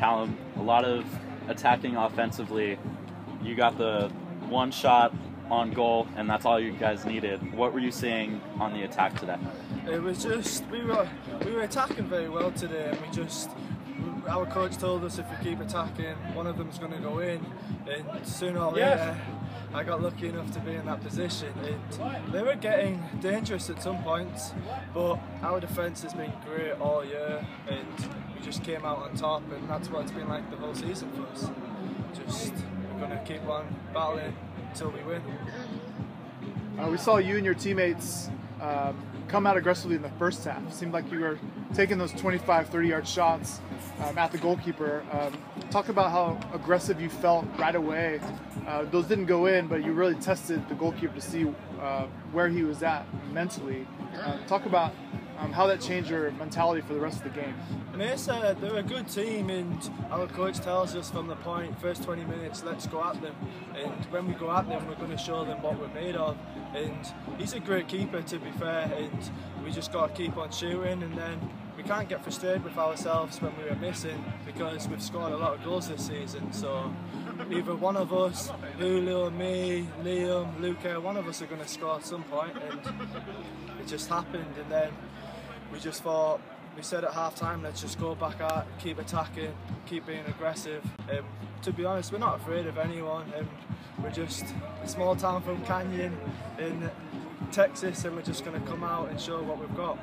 Callum, a lot of attacking offensively. You got the one shot on goal, and that's all you guys needed. What were you seeing on the attack today? It was just, we were attacking very well today, and our coach told us if we keep attacking, one of them's going to go in, and sooner or later, I got lucky enough to be in that position. And they were getting dangerous at some points, but our defence has been great all year, and we just came out on top, and that's what it's been like the whole season for us. Just, we're going to keep on battling until we win. We saw you and your teammates come out aggressively in the first half. It seemed like you were taking those 25-30-yard shots at the goalkeeper. Talk about how aggressive you felt right away. Those didn't go in, but you really tested the goalkeeper to see where he was at mentally. Talk about how that changed your mentality for the rest of the game. Mesa, they're a good team, and our coach tells us from the point, first 20 minutes, let's go at them. And when we go at them, we're going to show them what we're made of. And he's a great keeper, to be fair, and we just got to keep on shooting. And then we can't get frustrated with ourselves when we were missing, because we've scored a lot of goals this season. So either one of us, Julio, me, Liam, Luca, one of us are going to score at some point, and it just happened. And then we just thought, we said at half time, let's just go back out, keep attacking, keep being aggressive. To be honest, we're not afraid of anyone. We're just a small town from Canyon in Texas, and we're just going to come out and show what we've got.